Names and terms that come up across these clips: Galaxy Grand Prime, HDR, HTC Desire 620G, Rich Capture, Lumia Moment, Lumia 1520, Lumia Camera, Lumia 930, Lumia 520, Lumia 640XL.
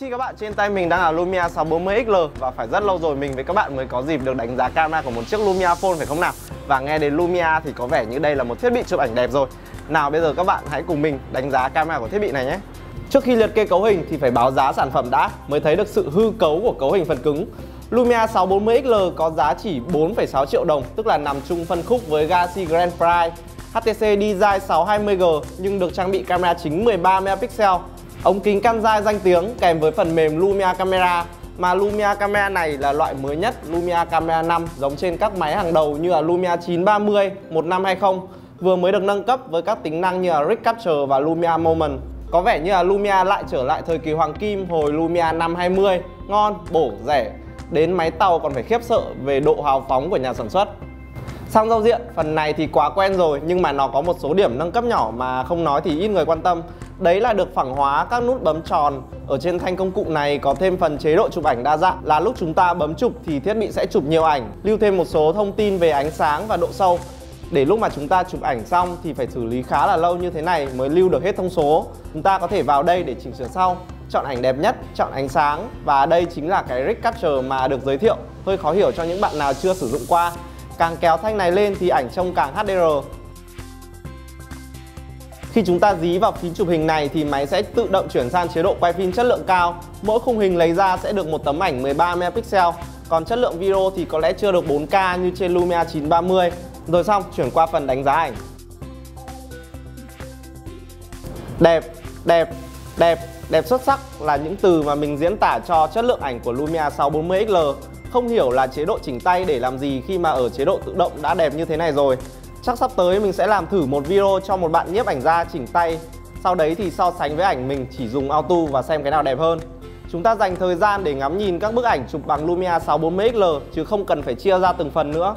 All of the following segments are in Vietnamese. Chị các bạn, trên tay mình đang là Lumia 640XL và phải rất lâu rồi mình với các bạn mới có dịp được đánh giá camera của một chiếc Lumia phone phải không nào? Và nghe đến Lumia thì có vẻ như đây là một thiết bị chụp ảnh đẹp rồi. Nào bây giờ các bạn hãy cùng mình đánh giá camera của thiết bị này nhé. Trước khi liệt kê cấu hình thì phải báo giá sản phẩm đã mới thấy được sự hư cấu của cấu hình phần cứng. Lumia 640XL có giá chỉ 4,6 triệu đồng, tức là nằm chung phân khúc với Galaxy Grand Prime, HTC Desire 620G nhưng được trang bị camera chính 13 megapixel. Ống kính Canxi danh tiếng kèm với phần mềm Lumia Camera. Mà Lumia Camera này là loại mới nhất, Lumia Camera 5, giống trên các máy hàng đầu như là Lumia 930, 1520, vừa mới được nâng cấp với các tính năng như là Rich Capture và Lumia Moment. Có vẻ như là Lumia lại trở lại thời kỳ hoàng kim hồi Lumia 520, ngon, bổ, rẻ. Đến máy tàu còn phải khiếp sợ về độ hào phóng của nhà sản xuất. Sang giao diện, phần này thì quá quen rồi nhưng mà nó có một số điểm nâng cấp nhỏ mà không nói thì ít người quan tâm. Đấy là được phẳng hóa các nút bấm tròn. Ở trên thanh công cụ này có thêm phần chế độ chụp ảnh đa dạng, là lúc chúng ta bấm chụp thì thiết bị sẽ chụp nhiều ảnh, lưu thêm một số thông tin về ánh sáng và độ sâu. Để lúc mà chúng ta chụp ảnh xong thì phải xử lý khá là lâu như thế này mới lưu được hết thông số. Chúng ta có thể vào đây để chỉnh sửa sau, chọn ảnh đẹp nhất, chọn ánh sáng. Và đây chính là cái Rich Capture mà được giới thiệu, hơi khó hiểu cho những bạn nào chưa sử dụng qua. Càng kéo thanh này lên thì ảnh trông càng HDR. Khi chúng ta dí vào phím chụp hình này thì máy sẽ tự động chuyển sang chế độ quay phim chất lượng cao. Mỗi khung hình lấy ra sẽ được một tấm ảnh 13 megapixel. Còn chất lượng video thì có lẽ chưa được 4K như trên Lumia 930. Rồi xong, chuyển qua phần đánh giá ảnh. Đẹp, đẹp, đẹp, đẹp xuất sắc là những từ mà mình diễn tả cho chất lượng ảnh của Lumia 640XL. Không hiểu là chế độ chỉnh tay để làm gì khi mà ở chế độ tự động đã đẹp như thế này rồi. Chắc sắp tới mình sẽ làm thử một video cho một bạn nhiếp ảnh gia chỉnh tay. Sau đấy thì so sánh với ảnh mình chỉ dùng auto và xem cái nào đẹp hơn. Chúng ta dành thời gian để ngắm nhìn các bức ảnh chụp bằng Lumia 640XL chứ không cần phải chia ra từng phần nữa.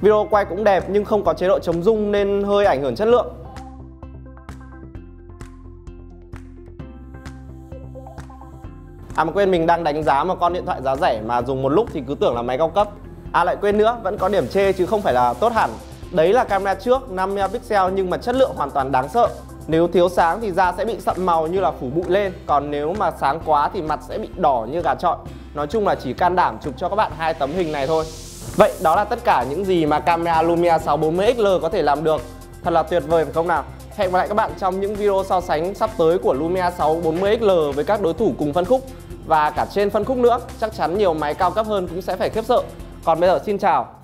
Video quay cũng đẹp nhưng không có chế độ chống rung nên hơi ảnh hưởng chất lượng. À mà quên, mình đang đánh giá một con điện thoại giá rẻ mà dùng một lúc thì cứ tưởng là máy cao cấp. À lại quên nữa, vẫn có điểm chê chứ không phải là tốt hẳn. Đấy là camera trước 5 megapixel nhưng mà chất lượng hoàn toàn đáng sợ. Nếu thiếu sáng thì da sẽ bị sậm màu như là phủ bụi lên, còn nếu mà sáng quá thì mặt sẽ bị đỏ như gà trọi. Nói chung là chỉ can đảm chụp cho các bạn 2 tấm hình này thôi. Vậy đó là tất cả những gì mà camera Lumia 640XL có thể làm được. Thật là tuyệt vời phải không nào? Hẹn gặp lại các bạn trong những video so sánh sắp tới của Lumia 640XL với các đối thủ cùng phân khúc. Và cả trên phân khúc nữa, chắc chắn nhiều máy cao cấp hơn cũng sẽ phải khiếp sợ. Còn bây giờ xin chào!